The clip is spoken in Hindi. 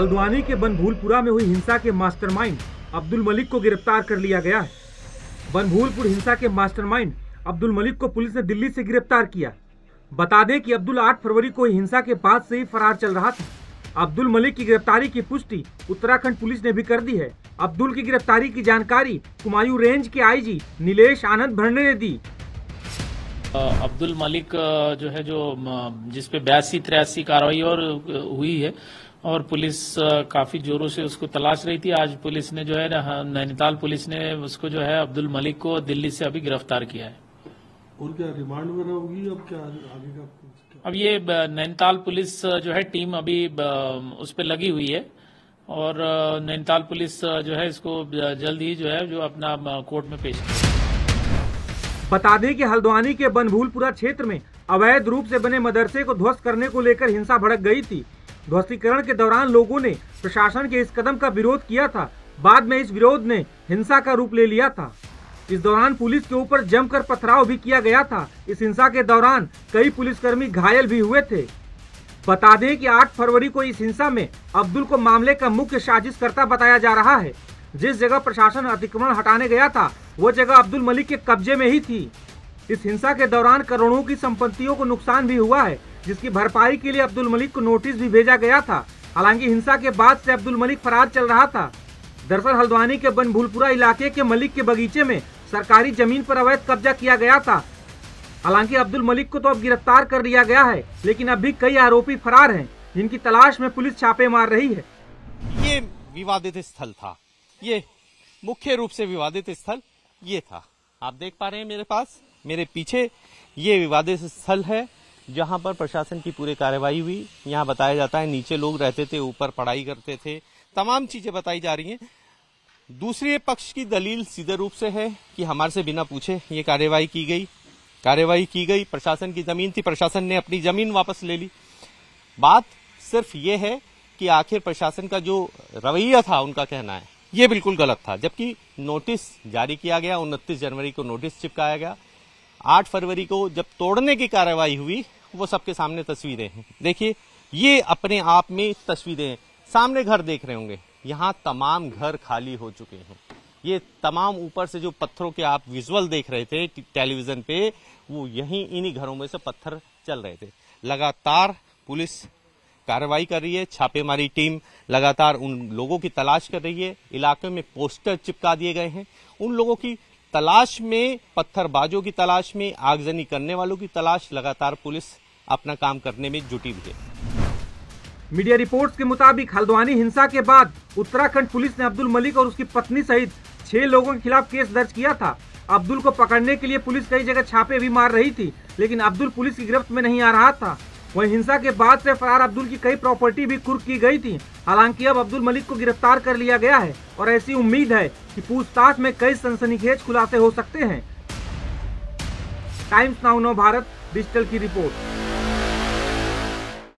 हल्द्वानी के बनभूलपुरा में हुई हिंसा के मास्टरमाइंड अब्दुल मलिक को गिरफ्तार कर लिया गया है। बनभूलपुर हिंसा के मास्टरमाइंड अब्दुल मलिक को पुलिस ने दिल्ली से गिरफ्तार किया। बता दें कि अब्दुल 8 फरवरी को हिंसा के बाद से ही फरार चल रहा था। अब्दुल मलिक की गिरफ्तारी की पुष्टि उत्तराखंड पुलिस ने भी कर दी है। अब्दुल की गिरफ्तारी की जानकारी कुमायू रेंज के आईजी नीलेश आनंद भरणे ने दी। अब्दुल मलिक जो है जिसपे 82-83 कार्रवाई और हुई है और पुलिस काफी जोरों से उसको तलाश रही थी। आज पुलिस ने जो है नैनीताल पुलिस ने उसको जो है अब्दुल मलिक को दिल्ली से अभी गिरफ्तार किया है। उनका रिमांड वगैरह होगी अब क्या आगे का? अब ये नैनीताल पुलिस जो है टीम अभी उस पर लगी हुई है और नैनीताल पुलिस जो है इसको जल्द ही जो अपना कोर्ट में पेश करेगी। बता दें कि हल्द्वानी के बनभूलपुरा क्षेत्र में अवैध रूप से बने मदरसे को ध्वस्त करने को लेकर हिंसा भड़क गई थी। ध्वस्तीकरण के दौरान लोगों ने प्रशासन के इस कदम का विरोध किया था। बाद में इस विरोध ने हिंसा का रूप ले लिया था। इस दौरान पुलिस के ऊपर जमकर पथराव भी किया गया था। इस हिंसा के दौरान कई पुलिसकर्मी घायल भी हुए थे। बता दें कि 8 फरवरी को इस हिंसा में अब्दुल को मामले का मुख्य साजिशकर्ता बताया जा रहा है। जिस जगह प्रशासन अतिक्रमण हटाने गया था वो जगह अब्दुल मलिक के कब्जे में ही थी। इस हिंसा के दौरान करोड़ों की संपत्तियों को नुकसान भी हुआ है, जिसकी भरपाई के लिए अब्दुल मलिक को नोटिस भी भेजा गया था। हालांकि हिंसा के बाद से अब्दुल मलिक फरार चल रहा था। दरअसल हल्द्वानी के बनभूलपुरा इलाके के मलिक के बगीचे में सरकारी जमीन पर अवैध कब्जा किया गया था। हालांकि अब्दुल मलिक को तो अब गिरफ्तार कर लिया गया है, लेकिन अब भी कई आरोपी फरार हैं, जिनकी तलाश में पुलिस छापे मार रही है। ये विवादित स्थल था, ये मुख्य रूप से विवादित स्थल ये था। आप देख पा रहे हैं मेरे पास, मेरे पीछे ये विवादित स्थल है जहां पर प्रशासन की पूरी कार्रवाई हुई। यहां बताया जाता है नीचे लोग रहते थे, ऊपर पढ़ाई करते थे, तमाम चीजें बताई जा रही हैं। दूसरे पक्ष की दलील सीधे रूप से है कि हमारे से बिना पूछे ये कार्रवाई की गई। प्रशासन की जमीन थी, प्रशासन ने अपनी जमीन वापस ले ली। बात सिर्फ ये है कि आखिर प्रशासन का जो रवैया था, उनका कहना है ये बिल्कुल गलत था। जबकि नोटिस जारी किया गया, 29 जनवरी को नोटिस चिपकाया गया, 8 फरवरी को जब तोड़ने की कार्रवाई हुई, वो सबके सामने तस्वीरें हैं। देखिए ये अपने आप में तस्वीरें हैं। सामने घर देख रहे होंगे, यहाँ तमाम घर खाली हो चुके हैं। ये तमाम ऊपर से जो पत्थरों के आप विजुअल देख रहे थे टेलीविजन पे, वो यहीं इन्हीं घरों में से पत्थर चल रहे थे। लगातार पुलिस कार्रवाई कर रही है, छापेमारी टीम लगातार उन लोगों की तलाश कर रही है। इलाके में पोस्टर चिपका दिए गए हैं। उन लोगों की तलाश में, पत्थरबाजों की तलाश में, आगजनी करने वालों की तलाश, लगातार पुलिस अपना काम करने में जुटी भी है। मीडिया रिपोर्ट्स के मुताबिक हल्द्वानी हिंसा के बाद उत्तराखंड पुलिस ने अब्दुल मलिक और उसकी पत्नी सहित 6 लोगों के खिलाफ केस दर्ज किया था। अब्दुल को पकड़ने के लिए पुलिस कई जगह छापे भी मार रही थी, लेकिन अब्दुल पुलिस की गिरफ्त में नहीं आ रहा था। वहीं हिंसा के बाद से फरार अब्दुल की कई प्रॉपर्टी भी कुर्क की गई थी। हालांकि अब अब्दुल मलिक को गिरफ्तार कर लिया गया है और ऐसी उम्मीद है कि पूछताछ में कई सनसनीखेज खुलासे हो सकते हैं। टाइम्स नाउ नव भारत डिजिटल की रिपोर्ट।